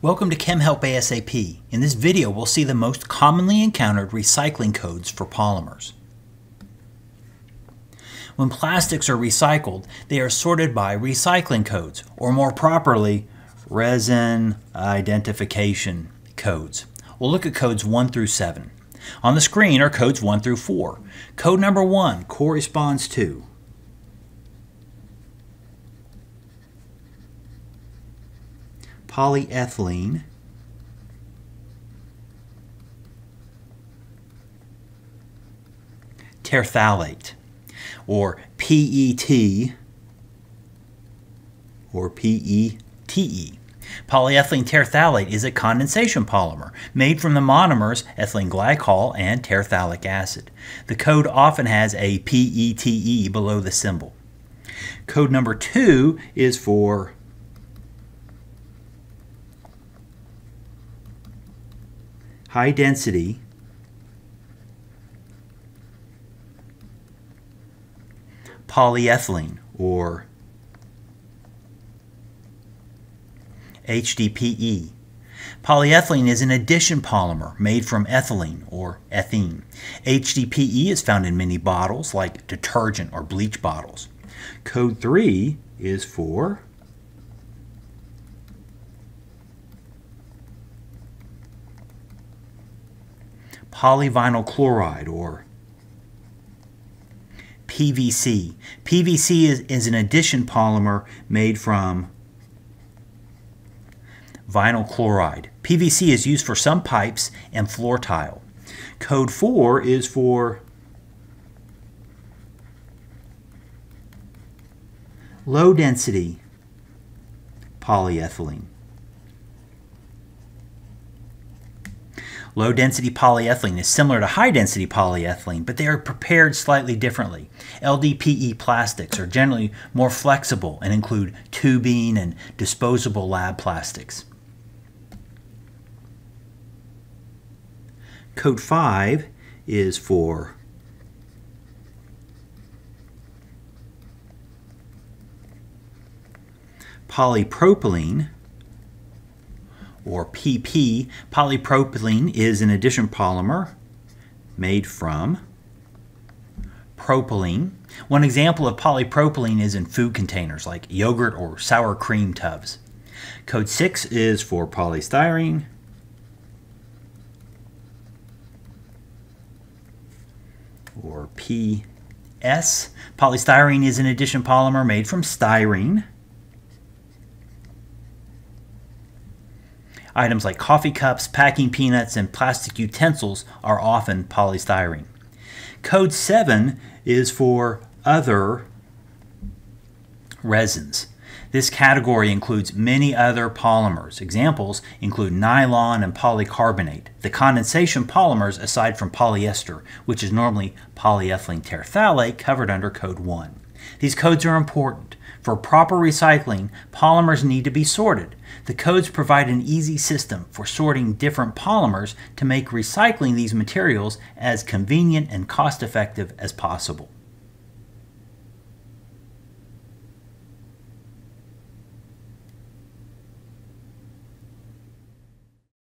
Welcome to ChemHelp ASAP. In this video, we'll see the most commonly encountered recycling codes for polymers. When plastics are recycled, they are sorted by recycling codes, or more properly, resin identification codes. We'll look at codes 1 through 7. On the screen are codes 1 through 4. Code number 1 corresponds to polyethylene terephthalate, or PET, or PETE. Polyethylene terephthalate is a condensation polymer made from the monomers ethylene glycol and terephthalic acid. The code often has a PETE below the symbol. Code number 2 is for high density polyethylene, or HDPE. Polyethylene is an addition polymer made from ethylene or ethene. HDPE is found in many bottles like detergent or bleach bottles. Code 3 is for polyvinyl chloride, or PVC. PVC is an addition polymer made from vinyl chloride. PVC is used for some pipes and floor tile. Code 4 is for low density polyethylene. Low density polyethylene is similar to high density polyethylene, but they are prepared slightly differently. LDPE plastics are generally more flexible and include tubing and disposable lab plastics. Code 5 is for polypropylene, or PP. Polypropylene is an addition polymer made from propylene. One example of polypropylene is in food containers like yogurt or sour cream tubs. Code 6 is for polystyrene, or PS. Polystyrene is an addition polymer made from styrene. Items like coffee cups, packing peanuts, and plastic utensils are often polystyrene. Code 7 is for other resins. This category includes many other polymers. Examples include nylon and polycarbonate, the condensation polymers aside from polyester, which is normally polyethylene terephthalate, covered under Code 1. These codes are important. For proper recycling, polymers need to be sorted. The codes provide an easy system for sorting different polymers to make recycling these materials as convenient and cost-effective as possible.